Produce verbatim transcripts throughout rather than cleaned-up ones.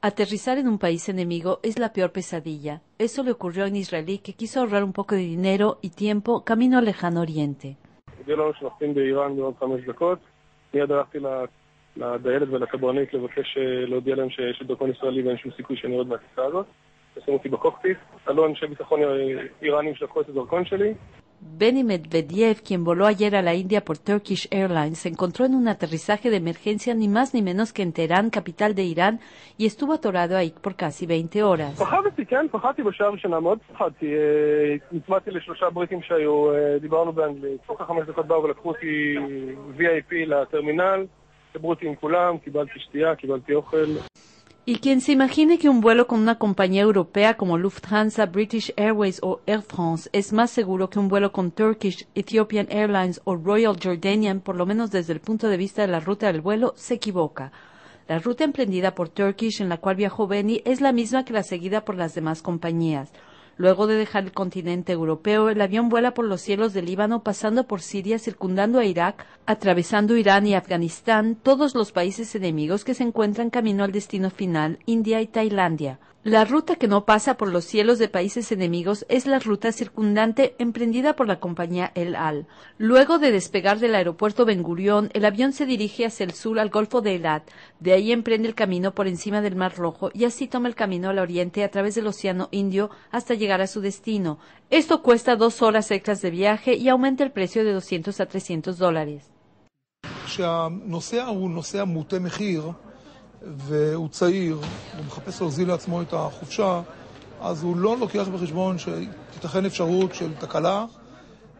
Aterrizar en un país enemigo es la peor pesadilla. Eso le ocurrió a un israelí que quiso ahorrar un poco de dinero y tiempo camino al lejano oriente. Beny Medvediev, quien voló ayer a la India por Turkish Airlines, se encontró en un aterrizaje de emergencia ni más ni menos que en Teherán, capital de Irán, y estuvo atorado ahí por casi veinte horas. Y quien se imagine que un vuelo con una compañía europea como Lufthansa, British Airways o Air France es más seguro que un vuelo con Turkish, Ethiopian Airlines o Royal Jordanian, por lo menos desde el punto de vista de la ruta del vuelo, se equivoca. La ruta emprendida por Turkish, en la cual viajó Beny, es la misma que la seguida por las demás compañías. Luego de dejar el continente europeo, el avión vuela por los cielos del Líbano, pasando por Siria, circundando a Irak, atravesando Irán y Afganistán, todos los países enemigos que se encuentran camino al destino final, India y Tailandia. La ruta que no pasa por los cielos de países enemigos es la ruta circundante emprendida por la compañía El Al. Luego de despegar del aeropuerto Ben Gurión, el avión se dirige hacia el sur al Golfo de El Al. De ahí emprende el camino por encima del Mar Rojo y así toma el camino al oriente a través del Océano Indio hasta llegar a su destino. Esto cuesta dos horas extras de viaje y aumenta el precio de doscientos a trescientos dólares. והוא צעיר, הוא מחפש להוזיל לעצמו את החופשה, אז הוא לא לוקח בחשבון שתיתכן אפשרות של תקלה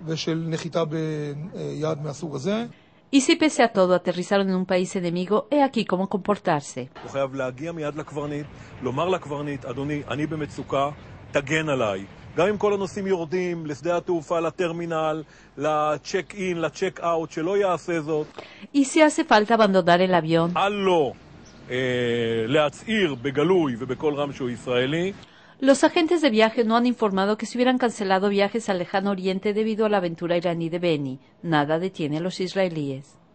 ושל נחיתה ביעד מהסוג הזה. Y si pese a todo aterrizaron en un país enemigo, he aquí cómo comportarse. הוא חייב להגיע מיד לקברנית, לומר לקברנית, אדוני, אני במצוקה, תגן עליי. גם אם כל הנוסעים יורדים לשדה התעופה, לטרמינל, לצ'ק אין, לצ'ק אאוט, שלא יעשה זאת. Y si hace falta abandonar el avión. הלו. Los agentes de viaje no han informado que se hubieran cancelado viajes al lejano oriente debido a la aventura iraní de Beny. Nada detiene a los israelíes.